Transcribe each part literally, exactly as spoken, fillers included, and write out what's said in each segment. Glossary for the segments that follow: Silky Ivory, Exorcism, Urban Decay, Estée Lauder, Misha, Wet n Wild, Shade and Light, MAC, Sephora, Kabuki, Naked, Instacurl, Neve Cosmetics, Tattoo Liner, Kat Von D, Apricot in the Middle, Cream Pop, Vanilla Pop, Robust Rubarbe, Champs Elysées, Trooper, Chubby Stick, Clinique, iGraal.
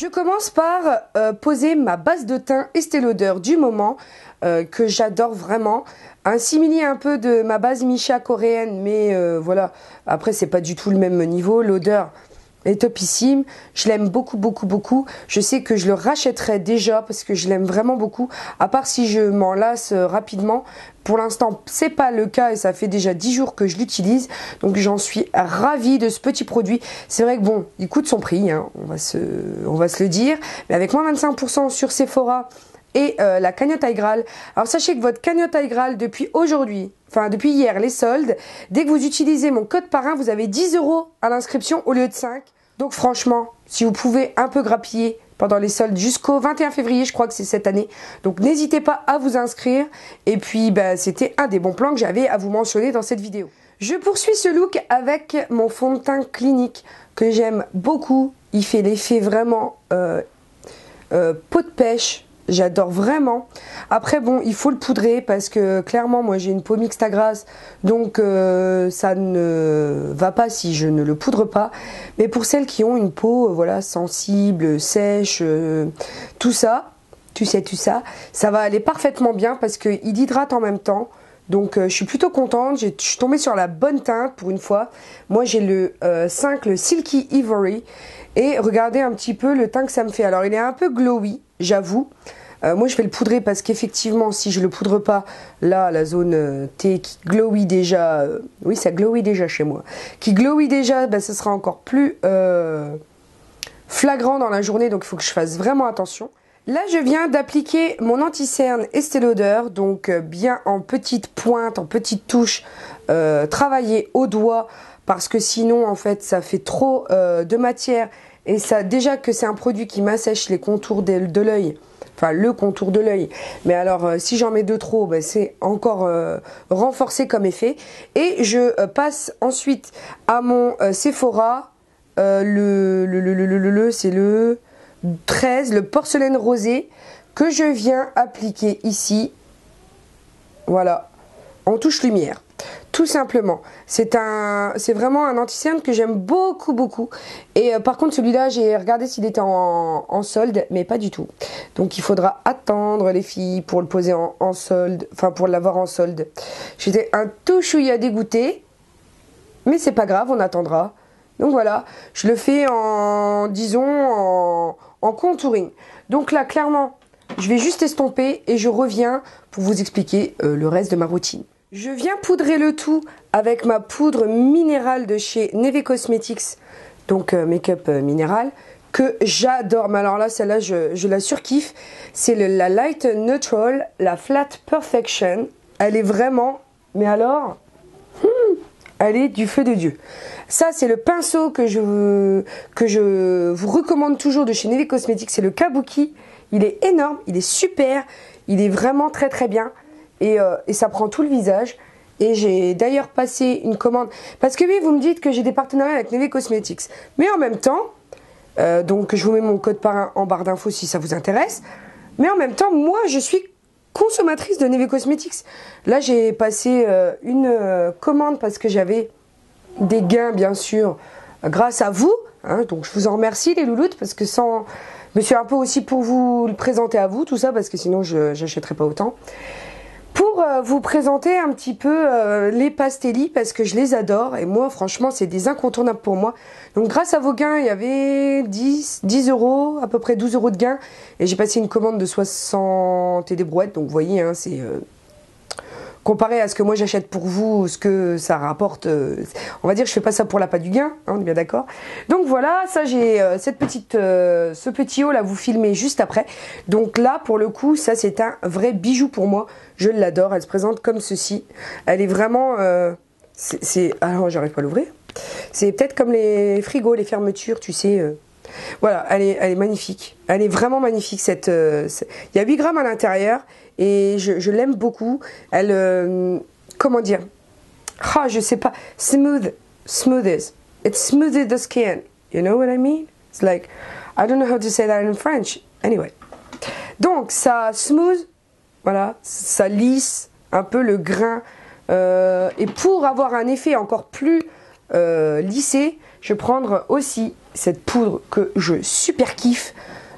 Je commence par euh, poser ma base de teint Estée Lauder du moment euh, que j'adore vraiment. Un simili un peu de ma base Misha coréenne, mais euh, voilà, après c'est pas du tout le même niveau. L'odeur est topissime, je l'aime beaucoup beaucoup beaucoup. Je sais que je le rachèterai déjà parce que je l'aime vraiment beaucoup, à part si je m'en lasse rapidement. Pour l'instant c'est pas le cas et ça fait déjà dix jours que je l'utilise, donc j'en suis ravie de ce petit produit. C'est vrai que bon, il coûte son prix, hein, on va se, on va se le dire, mais avec moins vingt-cinq pour cent sur Sephora et euh, la cagnotte iGraal. Alors sachez que votre cagnotte iGraal depuis aujourd'hui, enfin depuis hier, les soldes, dès que vous utilisez mon code parrain, vous avez dix euros à l'inscription au lieu de cinq. Donc franchement, si vous pouvez un peu grappiller pendant les soldes jusqu'au vingt et un février, je crois que c'est cette année. Donc n'hésitez pas à vous inscrire. Et puis bah, c'était un des bons plans que j'avais à vous mentionner dans cette vidéo. Je poursuis ce look avec mon fond de teint Clinique que j'aime beaucoup. Il fait l'effet vraiment euh, euh, peau de pêche. J'adore vraiment. Après bon, il faut le poudrer parce que clairement moi j'ai une peau mixte à grasse, donc euh, ça ne va pas si je ne le poudre pas. Mais pour celles qui ont une peau euh, voilà, sensible, sèche, euh, tout ça, tu sais tout ça, ça va aller parfaitement bien parce qu'il hydrate en même temps. Donc euh, je suis plutôt contente, je suis tombée sur la bonne teinte pour une fois. Moi j'ai le euh, cinq, le Silky Ivory. Et regardez un petit peu le teint que ça me fait. Alors il est un peu glowy, j'avoue. Euh, moi je vais le poudrer parce qu'effectivement si je le poudre pas, là la zone euh, T qui glowy déjà, euh, oui ça glowy déjà chez moi, qui glowy déjà, bah, ça sera encore plus euh, flagrant dans la journée, donc il faut que je fasse vraiment attention. Là je viens d'appliquer mon anti-cerne Estée Lauder, donc euh, bien en petite pointe, en petite touche, euh, travaillée au doigt parce que sinon en fait ça fait trop euh, de matière et ça, déjà que c'est un produit qui m'assèche les contours de, de l'œil. Enfin, le contour de l'œil. Mais alors, euh, si j'en mets deux trop, bah, c'est encore euh, renforcé comme effet. Et je euh, passe ensuite à mon euh, Sephora. Euh, le, le, le, le, le, le c'est le treize, le porcelaine rosé, que je viens appliquer ici. Voilà, en touche lumière. Tout simplement, c'est un, c'est vraiment un anti-cerne que j'aime beaucoup beaucoup. Et euh, par contre celui-là, j'ai regardé s'il était en, en solde, mais pas du tout. Donc il faudra attendre les filles pour le poser en, en solde, enfin pour l'avoir en solde. J'étais un tout chouïa dégoûtée, mais c'est pas grave, on attendra. Donc voilà, je le fais en, disons, en, en contouring. Donc là, clairement, je vais juste estomper et je reviens pour vous expliquer euh, le reste de ma routine. Je viens poudrer le tout avec ma poudre minérale de chez Neve Cosmetics, donc euh, make-up euh, minéral, que j'adore. Mais alors là, celle-là, je, je la surkiffe. C'est la Light Neutral, la Flat Perfection. Elle est vraiment, mais alors, hmm, elle est du feu de Dieu. Ça, c'est le pinceau que je, que je vous recommande toujours de chez Neve Cosmetics. C'est le Kabuki. Il est énorme, il est super, il est vraiment très très bien. Et, euh, et ça prend tout le visage. Et j'ai d'ailleurs passé une commande. Parce que oui, vous me dites que j'ai des partenariats avec Neve Cosmetics. Mais en même temps, euh, donc je vous mets mon code parrain en barre d'infos si ça vous intéresse. Mais en même temps, moi, je suis consommatrice de Neve Cosmetics. Là, j'ai passé euh, une euh, commande parce que j'avais des gains, bien sûr, grâce à vous. Hein, donc je vous en remercie, les louloutes, parce que sans... je me suis un peu aussi pour vous le présenter à vous, tout ça, parce que sinon, je n'achèterais pas autant. Pour vous présenter un petit peu euh, les Pastelli, parce que je les adore et moi franchement c'est des incontournables pour moi. Donc grâce à vos gains, il y avait dix euros, à peu près douze euros de gains, et j'ai passé une commande de soixante et des brouettes, donc vous voyez hein, c'est euh, comparé à ce que moi j'achète pour vous, ce que ça rapporte, euh, on va dire je fais pas ça pour l'appât du gain, hein, on est bien d'accord. Donc voilà, ça j'ai euh, cette petite euh, ce petit haul à vous filmer juste après. Donc là pour le coup ça c'est un vrai bijou pour moi. Je l'adore, elle se présente comme ceci. Elle est vraiment... Euh, c'est... Alors, j'arrive pas à l'ouvrir. C'est peut-être comme les frigos, les fermetures, tu sais. Euh. Voilà, elle est, elle est magnifique. Elle est vraiment magnifique, cette... Euh, cette... Il y a huit grammes à l'intérieur et je, je l'aime beaucoup. Elle... Euh, comment dire? Ah, je sais pas. Smooth. Smoothes. It smoothes the skin. You know what I mean? It's like... I don't know how to say that in French. Anyway. Donc, ça smooth... Voilà, ça lisse un peu le grain. Euh, et pour avoir un effet encore plus euh, lissé, je vais prendre aussi cette poudre que je super kiffe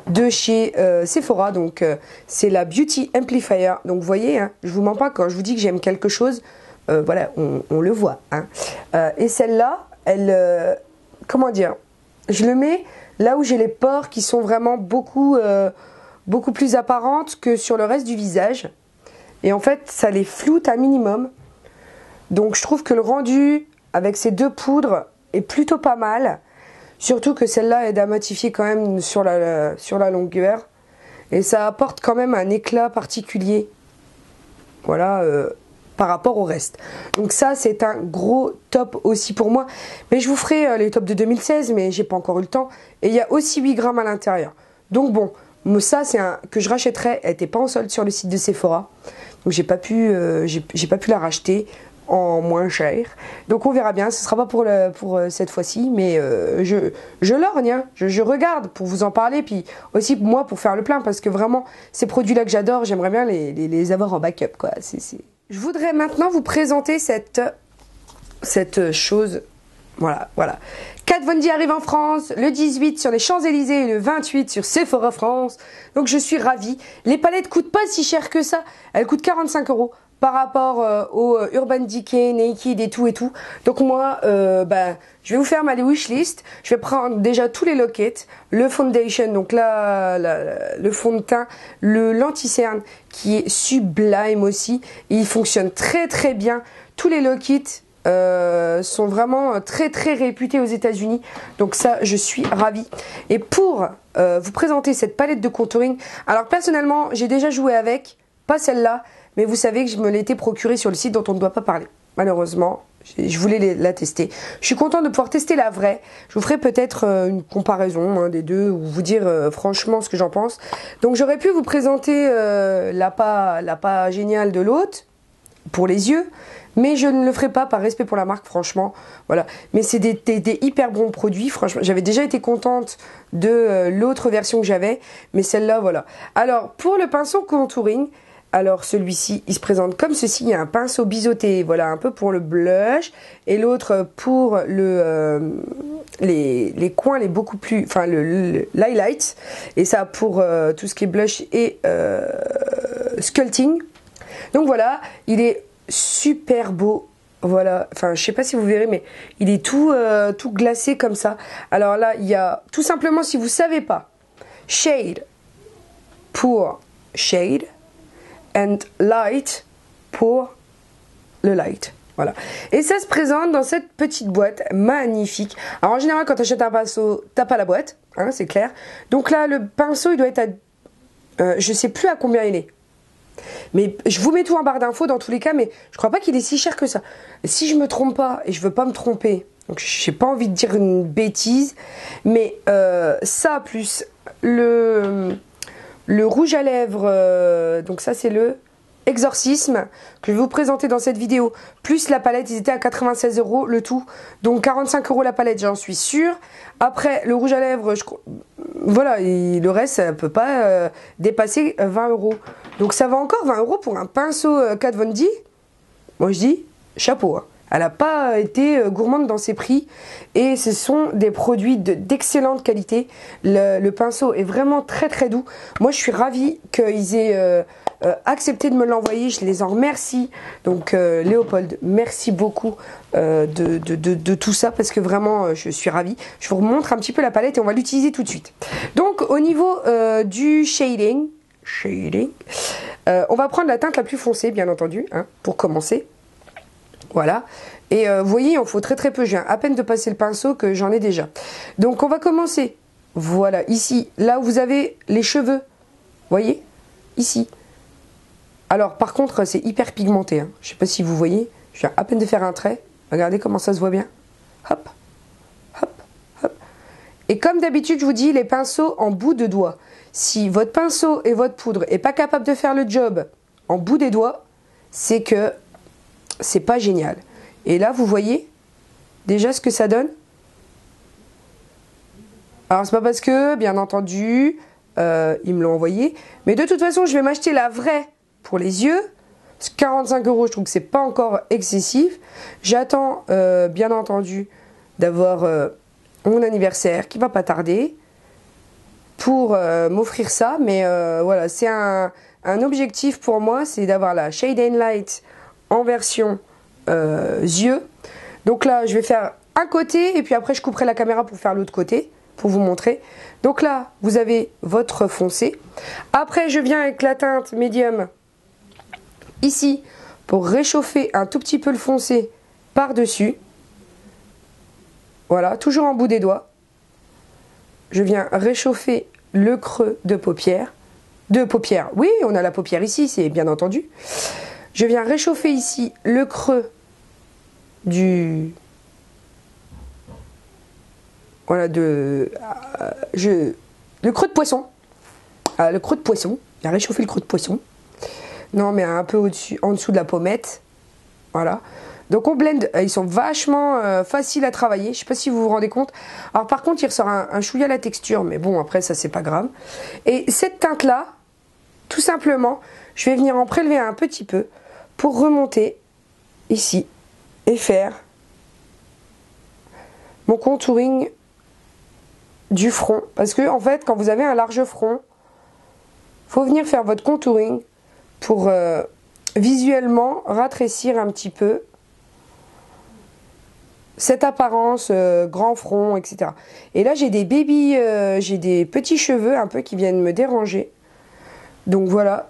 de chez euh, Sephora. Donc euh, c'est la Beauty Amplifier. Donc vous voyez, hein, je vous mens pas, quand je vous dis que j'aime quelque chose, euh, voilà, on, on le voit. Hein. Euh, et celle-là, elle, euh, comment dire, je le mets là où j'ai les pores qui sont vraiment beaucoup, euh, beaucoup plus apparentes que sur le reste du visage. Et en fait, ça les floute un minimum. Donc je trouve que le rendu avec ces deux poudres est plutôt pas mal. Surtout que celle-là aide à matifier quand même sur la, sur la longueur. Et ça apporte quand même un éclat particulier. Voilà, euh, par rapport au reste. Donc ça, c'est un gros top aussi pour moi. Mais je vous ferai euh, les tops de deux mille seize, mais j'ai pas encore eu le temps. Et il y a aussi huit grammes à l'intérieur. Donc bon, ça c'est un que je rachèterais. Elle n'était pas en solde sur le site de Sephora. Donc j'ai pas pu, euh, j'ai, j'ai pas pu la racheter en moins cher. Donc on verra bien, ce sera pas pour, le, pour cette fois-ci, mais euh, je, je lorgne, hein. je, je regarde pour vous en parler, puis aussi moi pour faire le plein, parce que vraiment ces produits-là que j'adore, j'aimerais bien les, les, les avoir en backup, quoi. C'est, c'est... Je voudrais maintenant vous présenter cette, cette chose, voilà, voilà. Kat Von D arrive en France, le dix-huit sur les Champs Elysées et le vingt-huit sur Sephora France, donc je suis ravie. Les palettes coûtent pas si cher que ça, elles coûtent quarante-cinq euros. Par rapport euh, au Urban Decay, Naked et tout et tout. Donc moi, euh, bah, je vais vous faire ma wishlist. Je vais prendre déjà tous les lockets, le foundation, donc là, là le fond de teint, le l'anti-cerne qui est sublime aussi. Il fonctionne très très bien. Tous les lockets euh, sont vraiment très très réputés aux États-Unis. Donc ça, je suis ravie. Et pour euh, vous présenter cette palette de contouring, alors personnellement, j'ai déjà joué avec, pas celle-là, mais vous savez que je me l'étais procurée sur le site dont on ne doit pas parler. Malheureusement, je voulais la tester. Je suis contente de pouvoir tester la vraie. Je vous ferai peut-être une comparaison hein, des deux, ou vous dire euh, franchement ce que j'en pense. Donc j'aurais pu vous présenter euh, la pas, la pas géniale de l'autre, pour les yeux, mais je ne le ferai pas par respect pour la marque, franchement. Voilà. Mais c'est des, des, des hyper bons produits, franchement. J'avais déjà été contente de euh, l'autre version que j'avais, mais celle-là, voilà. Alors, pour le pinceau contouring, alors celui-ci, il se présente comme ceci, il y a un pinceau biseauté, voilà, un peu pour le blush, et l'autre pour le, euh, les, les coins, les beaucoup plus, enfin le l'highlight, et ça pour euh, tout ce qui est blush et euh, sculpting. Donc voilà, il est super beau, voilà, enfin je sais pas si vous verrez, mais il est tout, euh, tout glacé comme ça. Alors là, il y a tout simplement, si vous savez pas, shade pour shade, and light pour le light, voilà. Et ça se présente dans cette petite boîte magnifique. Alors en général, quand tu achètes un pinceau, t'as pas la boîte, hein, c'est clair. Donc là, le pinceau, il doit être à... Euh, je sais plus à combien il est. Mais je vous mets tout en barre d'infos dans tous les cas, mais je crois pas qu'il est si cher que ça. Si je me trompe pas, et je veux pas me tromper, donc j'ai pas envie de dire une bêtise, mais euh, ça plus le... le rouge à lèvres, euh, donc ça c'est le Exorcisme que je vais vous présenter dans cette vidéo. Plus la palette, ils étaient à quatre-vingt-seize euros le tout. Donc quarante-cinq euros la palette, j'en suis sûre. Après le rouge à lèvres, je... voilà, et le reste ça ne peut pas euh, dépasser vingt euros. Donc ça va encore vingt euros pour un pinceau euh, Kat Von D. Moi je dis chapeau. Hein. Elle n'a pas été gourmande dans ses prix. Et ce sont des produits d'excellente de, qualité. Le, le pinceau est vraiment très très doux. Moi, je suis ravie qu'ils aient euh, euh, accepté de me l'envoyer. Je les en remercie. Donc, euh, Léopold, merci beaucoup euh, de, de, de, de tout ça. Parce que vraiment, euh, je suis ravie. Je vous remontre un petit peu la palette et on va l'utiliser tout de suite. Donc, au niveau euh, du shading, shading euh, on va prendre la teinte la plus foncée, bien entendu, hein, pour commencer. Voilà, et euh, vous voyez, il en faut très très peu, je viens à peine de passer le pinceau que j'en ai déjà. Donc on va commencer, voilà, ici, là où vous avez les cheveux, voyez, ici. Alors par contre, c'est hyper pigmenté, hein. Je sais pas si vous voyez, je viens à peine de faire un trait, regardez comment ça se voit bien, hop, hop, hop. Et comme d'habitude, je vous dis, les pinceaux en bout de doigt. Si votre pinceau et votre poudre n'est pas capable de faire le job en bout des doigts, c'est que... c'est pas génial. Et là, vous voyez déjà ce que ça donne. Alors, c'est pas parce que, bien entendu, euh, ils me l'ont envoyé. Mais de toute façon, je vais m'acheter la vraie pour les yeux. quarante-cinq euros, je trouve que c'est pas encore excessif. J'attends, euh, bien entendu, d'avoir euh, mon anniversaire qui va pas tarder pour euh, m'offrir ça. Mais euh, voilà, c'est un, un objectif pour moi, c'est d'avoir la Shade and Light en version euh, yeux. Donc là, je vais faire un côté et puis après, je couperai la caméra pour faire l'autre côté, pour vous montrer. Donc là, vous avez votre foncé. Après, je viens avec la teinte médium ici pour réchauffer un tout petit peu le foncé par-dessus. Voilà, toujours en bout des doigts. Je viens réchauffer le creux de paupière. De paupière, oui, on a la paupière ici, c'est bien entendu. Je viens réchauffer ici le creux du... Voilà, de... Euh, je... Le creux de poisson. Ah, le creux de poisson. J'ai réchauffé le creux de poisson. Non, mais un peu au-dessus, en dessous de la pommette. Voilà. Donc, on blend. Ils sont vachement euh, faciles à travailler. Je ne sais pas si vous vous rendez compte. Alors, par contre, il ressort un, un chouïa à la texture. Mais bon, après, ça, c'est pas grave. Et cette teinte-là, tout simplement, je vais venir en prélever un petit peu pour remonter ici et faire mon contouring du front, parce que en fait quand vous avez un large front, faut venir faire votre contouring pour euh, visuellement rétrécir un petit peu cette apparence euh, grand front, etc. Et là j'ai des baby euh, j'ai des petits cheveux un peu qui viennent me déranger, donc voilà.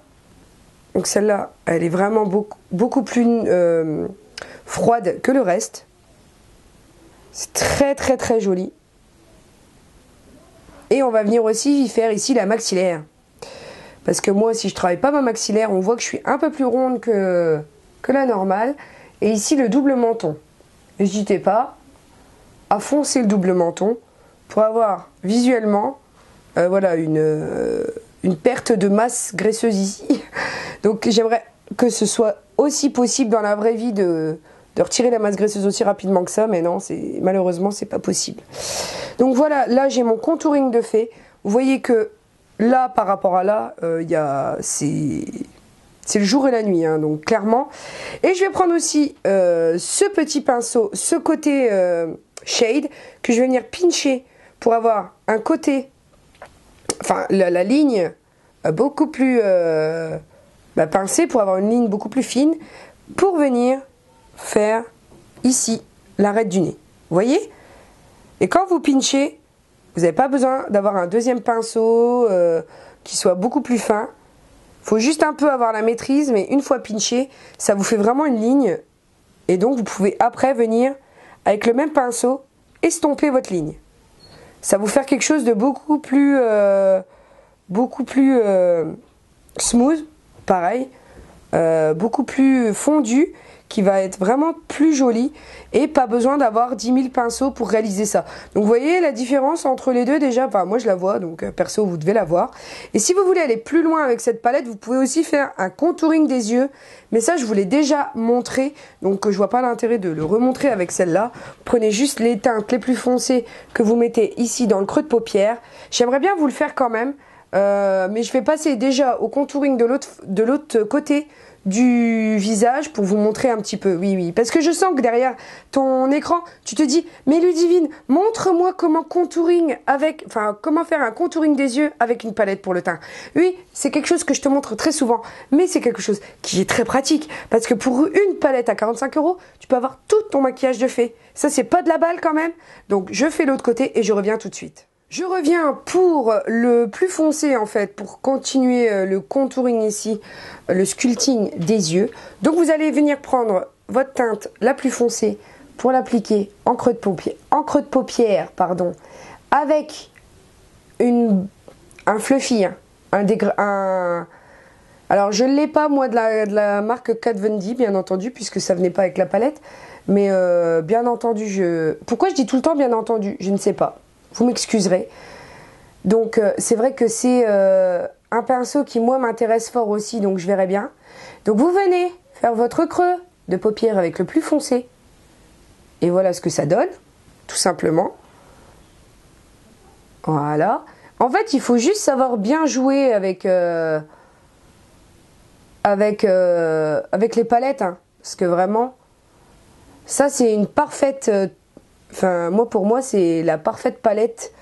Donc celle là elle est vraiment beaucoup, beaucoup plus euh, froide que le reste. C'est très très très joli. Et on va venir aussi faire ici la maxillaire. Parce que moi, si je travaille pas ma maxillaire, on voit que je suis un peu plus ronde que, que la normale. Et ici, le double menton. N'hésitez pas à foncer le double menton pour avoir visuellement euh, voilà, une, euh, une perte de masse graisseuse ici. Donc j'aimerais que ce soit aussi possible dans la vraie vie de... de retirer la masse graisseuse aussi rapidement que ça, mais non, c'est malheureusement, c'est pas possible. Donc voilà, là, j'ai mon contouring de fait. Vous voyez que là, par rapport à là, euh, y a, c'est c'est le jour et la nuit, hein, donc clairement. Et je vais prendre aussi euh, ce petit pinceau, ce côté euh, shade, que je vais venir pincher pour avoir un côté, enfin, la, la ligne euh, beaucoup plus euh, bah, pincée, pour avoir une ligne beaucoup plus fine, pour venir... faire ici l'arête du nez, vous voyez. Et quand vous pinchez, vous n'avez pas besoin d'avoir un deuxième pinceau euh, qui soit beaucoup plus fin. Il faut juste un peu avoir la maîtrise, mais une fois pinché, ça vous fait vraiment une ligne. Et donc vous pouvez après venir avec le même pinceau estomper votre ligne. Ça va vous faire quelque chose de beaucoup plus euh, beaucoup plus euh, smooth, pareil, euh, beaucoup plus fondu, qui va être vraiment plus joli, et pas besoin d'avoir dix mille pinceaux pour réaliser ça. Donc vous voyez la différence entre les deux déjà, enfin moi je la vois, donc perso vous devez la voir. Et si vous voulez aller plus loin avec cette palette, vous pouvez aussi faire un contouring des yeux, mais ça je vous l'ai déjà montré, donc je vois pas l'intérêt de le remontrer avec celle-là. Prenez juste les teintes les plus foncées que vous mettez ici dans le creux de paupière. J'aimerais bien vous le faire quand même, euh, mais je vais passer déjà au contouring de l'autre de l'autre côté du visage pour vous montrer un petit peu. Oui oui, parce que je sens que derrière ton écran tu te dis mais Ludivine, montre-moi comment contouring avec, enfin comment faire un contouring des yeux avec une palette pour le teint. Oui, c'est quelque chose que je te montre très souvent, mais c'est quelque chose qui est très pratique, parce que pour une palette à quarante-cinq euros tu peux avoir tout ton maquillage de fée. Ça c'est pas de la balle quand même. Donc je fais l'autre côté et je reviens tout de suite. Je reviens pour le plus foncé en fait, pour continuer le contouring ici, le sculpting des yeux. Donc vous allez venir prendre votre teinte la plus foncée pour l'appliquer en creux de paupière, en creux de paupière pardon, avec une, un fluffy, un, un... Alors je ne l'ai pas moi de la, de la marque Kat Von D bien entendu, puisque ça venait pas avec la palette, mais euh, bien entendu je... Pourquoi je dis tout le temps bien entendu? Je ne sais pas. Vous m'excuserez. Donc euh, c'est vrai que c'est euh, un pinceau qui moi m'intéresse fort aussi, donc je verrai bien. Donc vous venez faire votre creux de paupière avec le plus foncé. Et voilà ce que ça donne, tout simplement. Voilà. En fait il faut juste savoir bien jouer avec euh, avec, euh, avec les palettes, hein, parce que vraiment ça c'est une parfaite euh, Enfin, moi, pour moi, c'est la parfaite palette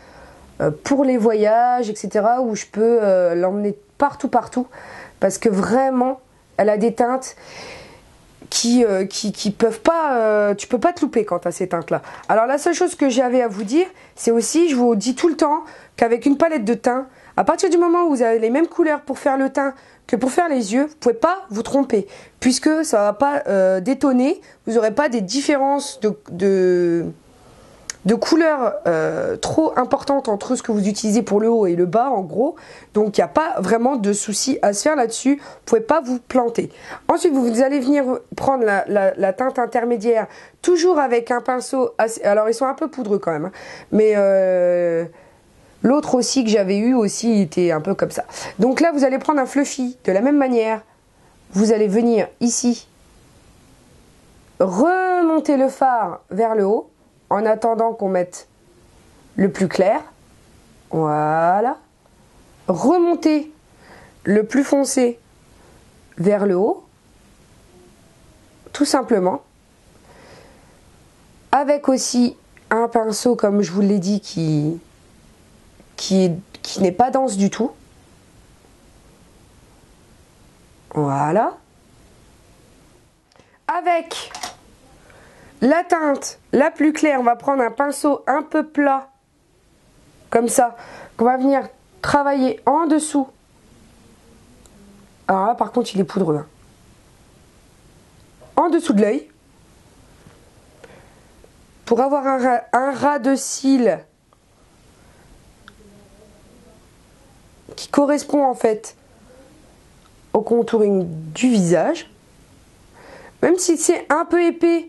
pour les voyages, et cetera, où je peux euh, l'emmener partout, partout, parce que vraiment, elle a des teintes qui, euh, qui, qui peuvent pas, euh, tu peux pas te louper quand tu as ces teintes-là. Alors, la seule chose que j'avais à vous dire, c'est aussi, je vous dis tout le temps qu'avec une palette de teint, à partir du moment où vous avez les mêmes couleurs pour faire le teint que pour faire les yeux, vous pouvez pas vous tromper, puisque ça va pas euh, détonner, vous n'aurez pas des différences de... de de couleurs euh, trop importantes entre ce que vous utilisez pour le haut et le bas, en gros. Donc il n'y a pas vraiment de souci à se faire là-dessus, vous ne pouvez pas vous planter. Ensuite, vous allez venir prendre la, la, la teinte intermédiaire, toujours avec un pinceau assez... Alors ils sont un peu poudreux quand même, hein, mais euh, l'autre aussi que j'avais eu aussi était un peu comme ça. Donc là, vous allez prendre un fluffy de la même manière. Vous allez venir ici remonter le fard vers le haut, en attendant qu'on mette le plus clair, voilà, remonter le plus foncé vers le haut, tout simplement, avec aussi un pinceau, comme je vous l'ai dit, qui, qui, qui n'est pas dense du tout, voilà, avec... la teinte la plus claire, on va prendre un pinceau un peu plat, comme ça, qu'on va venir travailler en dessous. Alors là, par contre, il est poudreux. Hein. En dessous de l'œil. Pour avoir un, un ras de cils qui correspond en fait au contouring du visage. Même si c'est un peu épais,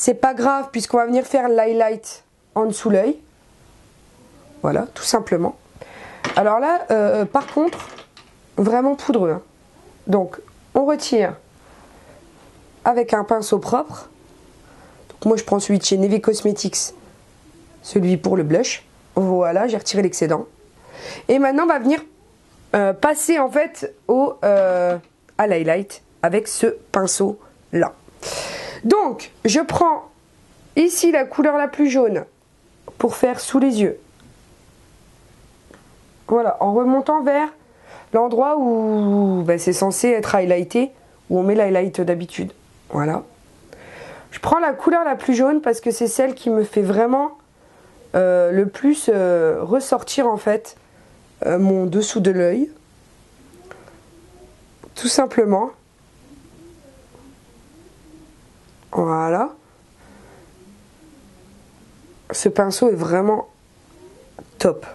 c'est pas grave, puisqu'on va venir faire l'highlight en dessous l'œil. Voilà, tout simplement. Alors là, euh, par contre, vraiment poudreux. Hein. Donc, on retire avec un pinceau propre. Donc, moi, je prends celui de chez Neve Cosmetics, celui pour le blush. Voilà, j'ai retiré l'excédent. Et maintenant, on va venir euh, passer, en fait, au, euh, à l'highlight avec ce pinceau-là. Donc, je prends ici la couleur la plus jaune pour faire sous les yeux. Voilà, en remontant vers l'endroit où ben, c'est censé être highlighté, où on met l'highlight d'habitude. Voilà. Je prends la couleur la plus jaune parce que c'est celle qui me fait vraiment euh, le plus euh, ressortir en fait euh, mon dessous de l'œil. Tout simplement. Voilà. Ce pinceau est vraiment top.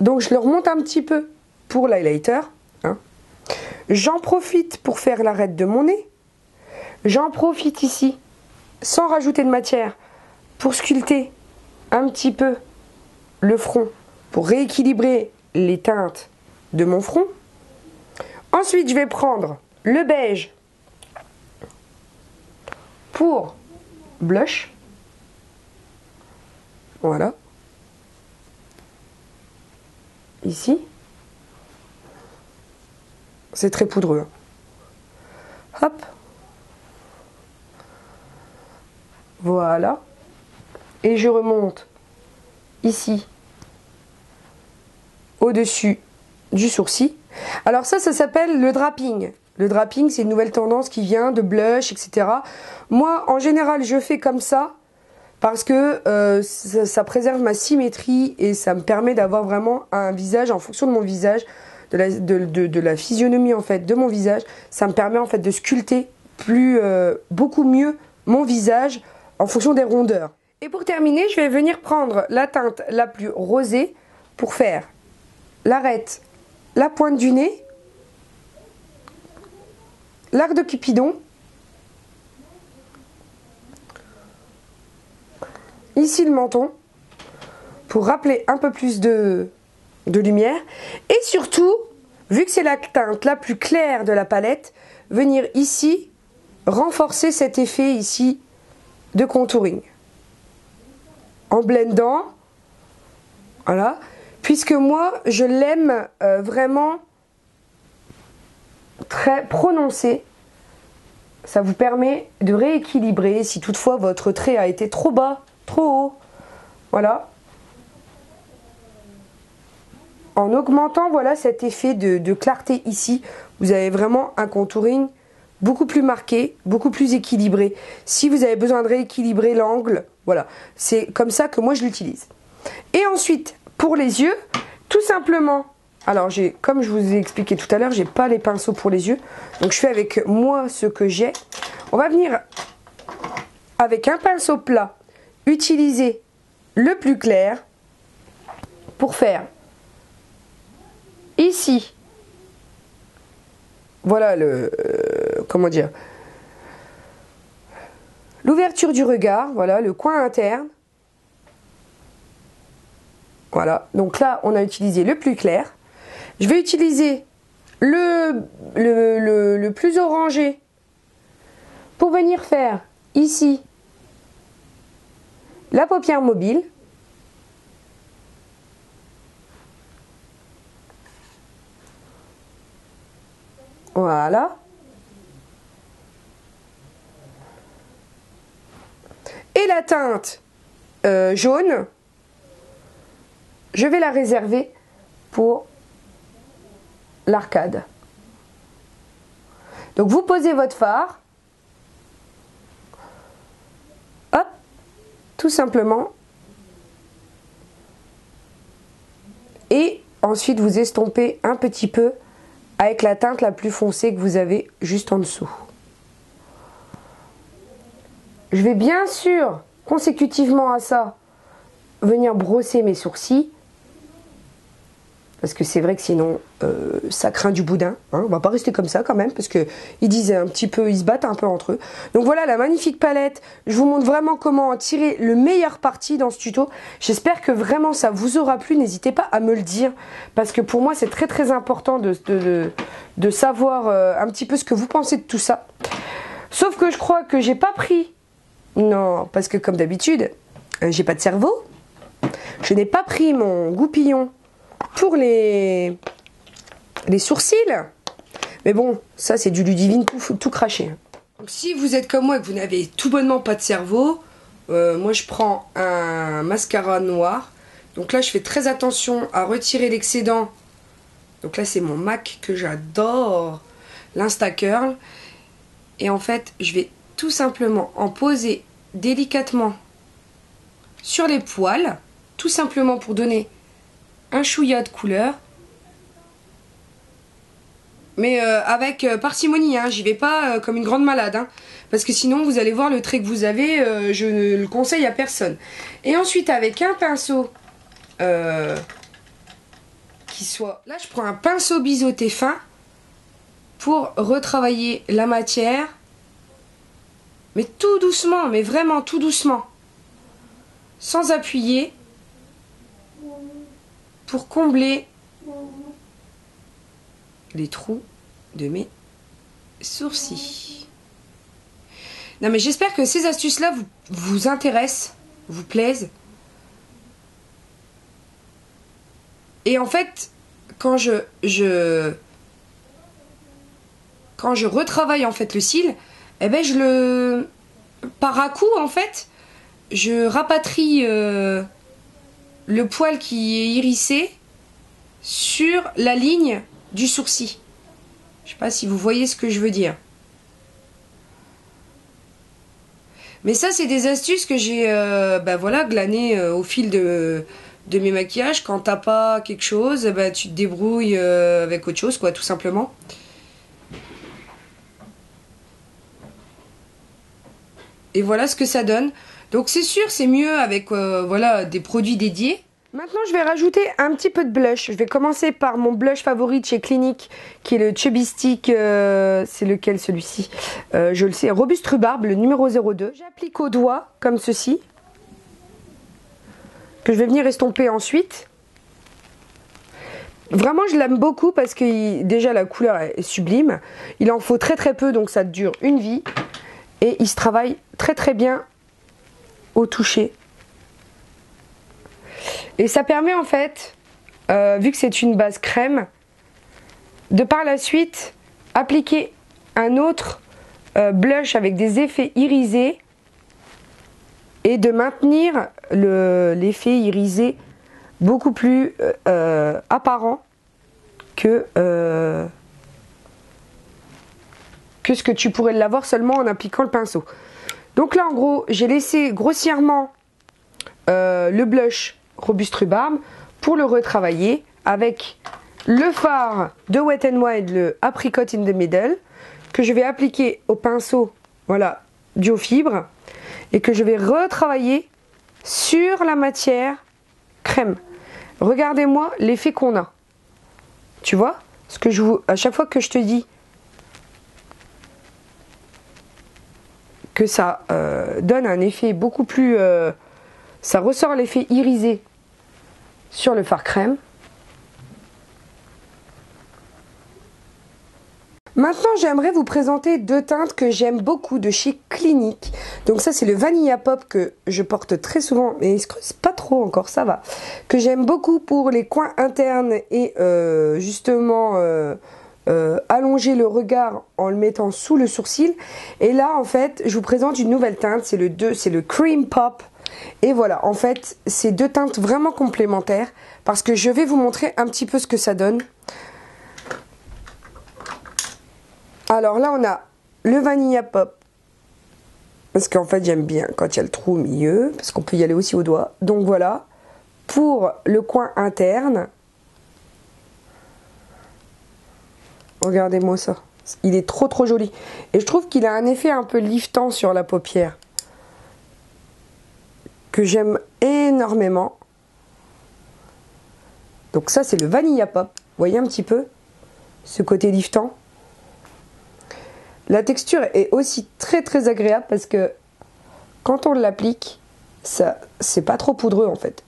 Donc je le remonte un petit peu pour l'highlighter. Hein. J'en profite pour faire l'arête de mon nez. J'en profite ici, sans rajouter de matière, pour sculpter un petit peu le front, pour rééquilibrer les teintes de mon front. Ensuite, je vais prendre le beige pour blush. Voilà. Ici. C'est très poudreux. Hop. Voilà. Et je remonte ici, au-dessus du sourcil. Alors ça, ça s'appelle le draping. Le draping, c'est une nouvelle tendance qui vient de blush, et cetera. Moi, en général, je fais comme ça parce que euh, ça, ça préserve ma symétrie et ça me permet d'avoir vraiment un visage en fonction de mon visage, de la, de, de, de la physionomie en fait de mon visage. Ça me permet en fait de sculpter plus, euh, beaucoup mieux mon visage en fonction des rondeurs. Et pour terminer, je vais venir prendre la teinte la plus rosée pour faire l'arête, la pointe du nez, l'arc de Cupidon, ici le menton, pour rappeler un peu plus de, de lumière. Et surtout, vu que c'est la teinte la plus claire de la palette, venir ici renforcer cet effet ici de contouring. En blendant, voilà. Puisque moi, je l'aime euh, vraiment très prononcé. ça vous permet de rééquilibrer si toutefois votre trait a été trop bas, trop haut. Voilà. En augmentant voilà, cet effet de, de clarté ici, vous avez vraiment un contouring beaucoup plus marqué, beaucoup plus équilibré. Si vous avez besoin de rééquilibrer l'angle, voilà, c'est comme ça que moi je l'utilise. Et ensuite, pour les yeux, tout simplement, alors j'ai, comme je vous ai expliqué tout à l'heure, j'ai pas les pinceaux pour les yeux, donc je fais avec moi ce que j'ai. On va venir avec un pinceau plat, utiliser le plus clair pour faire ici, voilà le, euh, comment dire, l'ouverture du regard, voilà le coin interne. Voilà, donc là on a utilisé le plus clair. Je vais utiliser le, le, le, le plus orangé pour venir faire ici la paupière mobile. Voilà. Et la teinte euh, jaune, je vais la réserver pour l'arcade. Donc vous posez votre fard. Hop, tout simplement. Et ensuite vous estompez un petit peu avec la teinte la plus foncée que vous avez juste en dessous. Je vais bien sûr, consécutivement à ça, venir brosser mes sourcils. Parce que c'est vrai que sinon, euh, ça craint du boudin. Hein, on va pas rester comme ça quand même, parce qu'ils disent un petit peu, ils se battent un peu entre eux. Donc voilà la magnifique palette. Je vous montre vraiment comment en tirer le meilleur parti dans ce tuto. J'espère que vraiment ça vous aura plu. N'hésitez pas à me le dire, parce que pour moi c'est très très important de, de, de, de savoir euh, un petit peu ce que vous pensez de tout ça. Sauf que je crois que j'ai pas pris... Non, parce que comme d'habitude, euh, j'ai pas de cerveau. Je n'ai pas pris mon goupillon pour les, les sourcils, mais bon, ça c'est du Ludivine tout, tout craché. Donc, si vous êtes comme moi et que vous n'avez tout bonnement pas de cerveau, euh, moi je prends un mascara noir. Donc là je fais très attention à retirer l'excédent. Donc là c'est mon MAC que j'adore, l'Instacurl. Et en fait je vais tout simplement en poser délicatement sur les poils, tout simplement pour donner un chouïa de couleur, mais euh, avec euh, parcimonie, hein, j'y vais pas euh, comme une grande malade, hein, parce que sinon vous allez voir le trait que vous avez, euh, je ne le conseille à personne. Et ensuite avec un pinceau euh, qui soit, là je prends un pinceau biseauté fin pour retravailler la matière, mais tout doucement, mais vraiment tout doucement, sans appuyer, pour combler les trous de mes sourcils. Non mais j'espère que ces astuces-là vous, vous intéressent, vous plaisent. Et en fait, quand je, je quand je retravaille en fait le cil, eh ben je le par à coup en fait, je rapatrie euh, le poil qui est hérissé sur la ligne du sourcil. Je sais pas si vous voyez ce que je veux dire. Mais ça, c'est des astuces que j'ai euh, bah voilà, glanées euh, au fil de, de mes maquillages. Quand t'as pas quelque chose, bah, tu te débrouilles euh, avec autre chose, quoi, tout simplement. Et voilà ce que ça donne. Donc c'est sûr, c'est mieux avec euh, voilà, des produits dédiés. Maintenant, je vais rajouter un petit peu de blush. Je vais commencer par mon blush favori de chez Clinique, qui est le Chubby Stick. Euh, c'est lequel celui-ci euh, Je le sais, Robust Rubarbe, le numéro zéro deux. J'applique au doigt, comme ceci, que je vais venir estomper ensuite. Vraiment, je l'aime beaucoup parce que il, déjà, la couleur est sublime. Il en faut très très peu, donc ça dure une vie. Et il se travaille très très bien au toucher, et ça permet en fait euh, vu que c'est une base crème de par la suite appliquer un autre euh, blush avec des effets irisés et de maintenir l'effet irisé beaucoup plus euh, apparent que, euh, que ce que tu pourrais l'avoir seulement en appliquant le pinceau. Donc là en gros j'ai laissé grossièrement euh, le blush Robust Rubarbe pour le retravailler avec le fard de Wet n Wild, le Apricot in the Middle, que je vais appliquer au pinceau, voilà, biofibre, et que je vais retravailler sur la matière crème. Regardez-moi l'effet qu'on a. Tu vois ce que je vous, à chaque fois que je te dis que ça euh, donne un effet beaucoup plus... Euh, ça ressort l'effet irisé sur le fard crème. Maintenant, j'aimerais vous présenter deux teintes que j'aime beaucoup de chez Clinique. Donc ça, c'est le Vanilla Pop que je porte très souvent, mais il se creuse pas trop encore, ça va. Que j'aime beaucoup pour les coins internes et euh, justement euh, euh, allonger le regard en le mettant sous le sourcil. Et là, en fait, je vous présente une nouvelle teinte, c'est le deux, c'est le Cream Pop. Et voilà, en fait, c'est deux teintes vraiment complémentaires parce que je vais vous montrer un petit peu ce que ça donne. Alors là, on a le Vanilla Pop, parce qu'en fait, j'aime bien quand il y a le trou au milieu, parce qu'on peut y aller aussi au doigt. Donc voilà, pour le coin interne, regardez-moi ça, il est trop trop joli. Et je trouve qu'il a un effet un peu liftant sur la paupière, que j'aime énormément. Donc ça, c'est le Vanilla Pop, vous voyez un petit peu ce côté liftant. La texture est aussi très très agréable parce que quand on l'applique, ça c'est pas trop poudreux en fait.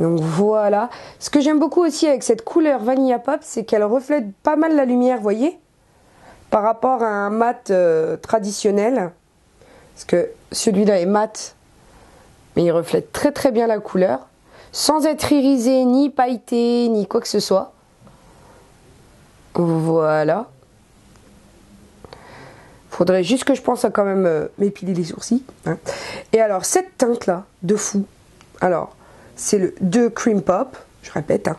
Donc voilà. Ce que j'aime beaucoup aussi avec cette couleur Vanilla Pop, c'est qu'elle reflète pas mal la lumière, voyez, par rapport à un mat euh, traditionnel. Parce que celui-là est mat, mais il reflète très très bien la couleur, sans être irisé, ni pailleté, ni quoi que ce soit. Voilà. Faudrait juste que je pense à quand même euh, m'épiler les sourcils. Hein. Et alors, cette teinte-là, de fou. Alors, c'est le deux Cream Pop. Je répète. Hein.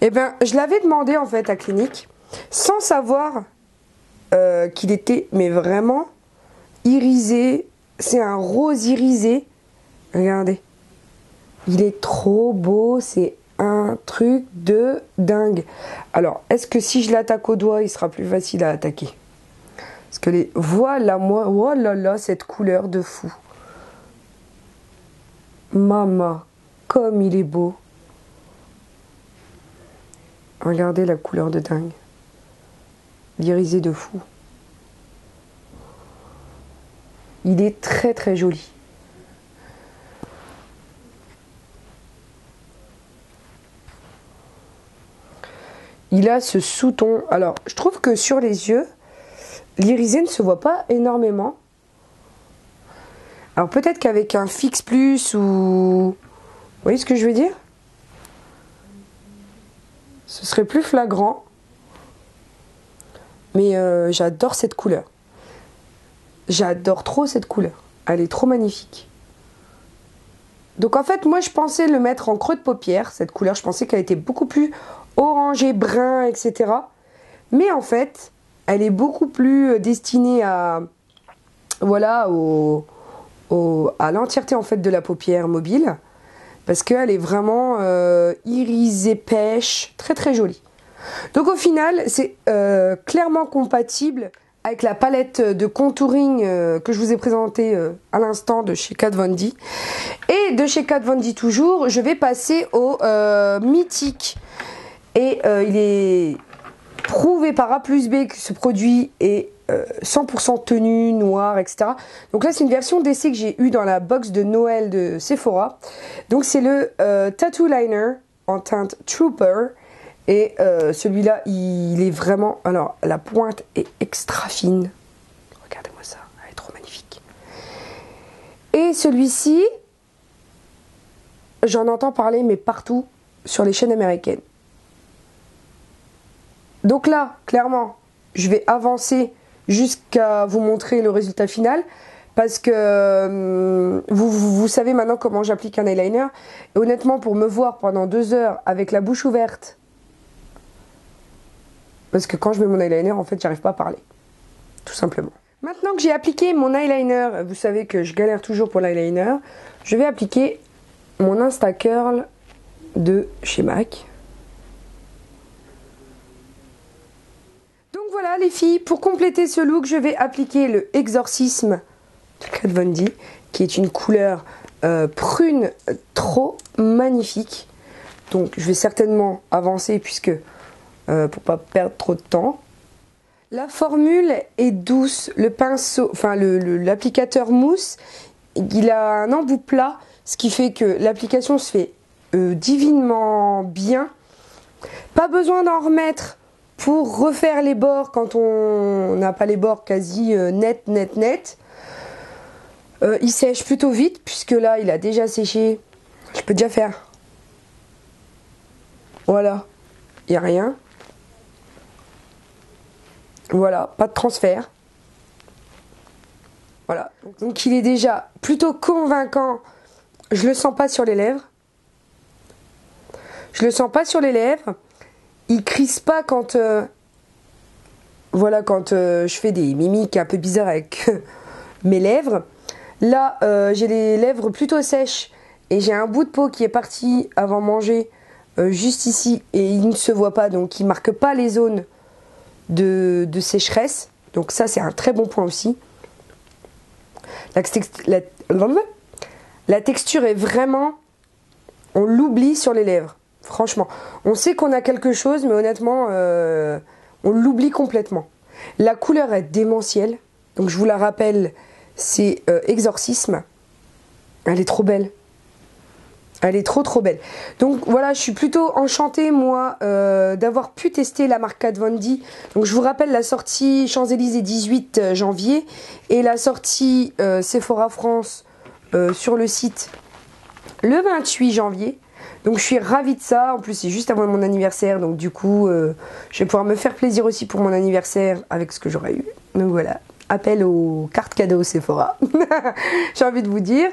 Et bien, je l'avais demandé, en fait, à Clinique. Sans savoir euh, qu'il était, mais vraiment, irisé. C'est un rose irisé. Regardez. Il est trop beau. C'est un truc de dingue. Alors, est-ce que si je l'attaque au doigt, il sera plus facile à attaquer? Parce que les... Voilà, moi... Oh là là, cette couleur de fou. Maman, comme il est beau. Regardez la couleur de dingue. L'irisé de fou. Il est très très joli. Il a ce sous-ton. Alors, je trouve que sur les yeux... l'irisé ne se voit pas énormément. Alors peut-être qu'avec un fixe plus ou... Vous voyez ce que je veux dire? Ce serait plus flagrant. Mais euh, j'adore cette couleur. J'adore trop cette couleur. Elle est trop magnifique. Donc en fait, moi je pensais le mettre en creux de paupière. Cette couleur, je pensais qu'elle était beaucoup plus orangée, brun, et cetera. Mais en fait... elle est beaucoup plus destinée à, voilà, au, au, à l'entièreté en fait de la paupière mobile, parce qu'elle est vraiment euh, irisée pêche, très très jolie. Donc au final, c'est euh, clairement compatible avec la palette de contouring euh, que je vous ai présentée euh, à l'instant de chez Kat Von D. Et de chez Kat Von D toujours, je vais passer au euh, Mythique. Et euh, il est... prouvé par A plus B que ce produit est euh, cent pour cent tenu, noir, et cetera. Donc là, c'est une version d'essai que j'ai eue dans la box de Noël de Sephora. Donc c'est le euh, Tattoo Liner en teinte Trooper. Et euh, celui-là, il est vraiment... Alors, la pointe est extra fine. Regardez-moi ça, elle est trop magnifique. Et celui-ci, j'en entends parler, mais partout sur les chaînes américaines. Donc là, clairement, je vais avancer jusqu'à vous montrer le résultat final. Parce que euh, vous, vous, vous savez maintenant comment j'applique un eyeliner. Et honnêtement, pour me voir pendant deux heures avec la bouche ouverte, parce que quand je mets mon eyeliner, en fait, j'arrive pas à parler. Tout simplement. Maintenant que j'ai appliqué mon eyeliner, vous savez que je galère toujours pour l'eyeliner, je vais appliquer mon Instacurl de chez MAC. Donc voilà les filles, pour compléter ce look, je vais appliquer le Exorcisme de Kat Von D, qui est une couleur euh, prune trop magnifique. Donc je vais certainement avancer puisque euh, pour pas perdre trop de temps. La formule est douce, le pinceau, enfin le, le, l'applicateur mousse, il a un embout plat, ce qui fait que l'application se fait euh, divinement bien. Pas besoin d'en remettre pour refaire les bords quand on n'a pas les bords quasi euh, net, net, net. Euh, il sèche plutôt vite puisque là il a déjà séché. Je peux déjà faire. Voilà, il n'y a rien. Voilà, pas de transfert. Voilà, donc il est déjà plutôt convaincant. Je le sens pas sur les lèvres. Je le sens pas sur les lèvres. Il crisse pas quand... Euh... Voilà, quand euh, je fais des mimiques un peu bizarres avec mes lèvres. Là, euh, j'ai les lèvres plutôt sèches. Et j'ai un bout de peau qui est parti avant manger, euh, juste ici. Et il ne se voit pas, donc il marque pas les zones De, de sécheresse, donc ça c'est un très bon point aussi. La, la, la texture est vraiment, on l'oublie sur les lèvres, franchement. On sait qu'on a quelque chose, mais honnêtement, euh, on l'oublie complètement. La couleur est démentielle, donc je vous la rappelle, c'est euh, Exorcisme. Elle est trop belle. Elle est trop trop belle. Donc voilà, je suis plutôt enchantée moi euh, d'avoir pu tester la marque Kat Von D. Donc je vous rappelle la sortie Champs Elysées dix-huit janvier et la sortie euh, Sephora France euh, sur le site le vingt-huit janvier. Donc je suis ravie de ça. En plus c'est juste avant mon anniversaire, donc du coup euh, je vais pouvoir me faire plaisir aussi pour mon anniversaire avec ce que j'aurais eu. Donc voilà. Appel aux cartes cadeaux Sephora, j'ai envie de vous dire.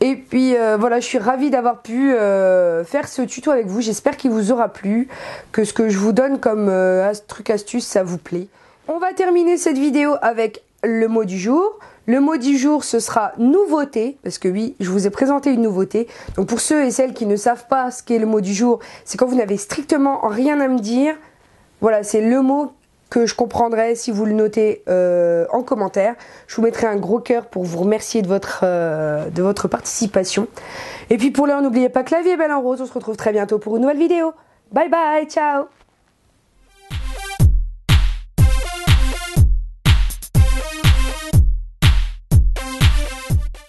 Et puis euh, voilà, je suis ravie d'avoir pu euh, faire ce tuto avec vous. J'espère qu'il vous aura plu, que ce que je vous donne comme euh, truc astuce, ça vous plaît. On va terminer cette vidéo avec le mot du jour. Le mot du jour, ce sera nouveauté, parce que oui, je vous ai présenté une nouveauté. Donc pour ceux et celles qui ne savent pas ce qu'est le mot du jour, c'est quand vous n'avez strictement rien à me dire. Voilà, c'est le mot que je comprendrai si vous le notez euh, en commentaire. Je vous mettrai un gros cœur pour vous remercier de votre, euh, de votre participation. Et puis pour l'heure, n'oubliez pas que la vie est belle en rose. On se retrouve très bientôt pour une nouvelle vidéo. Bye bye, ciao!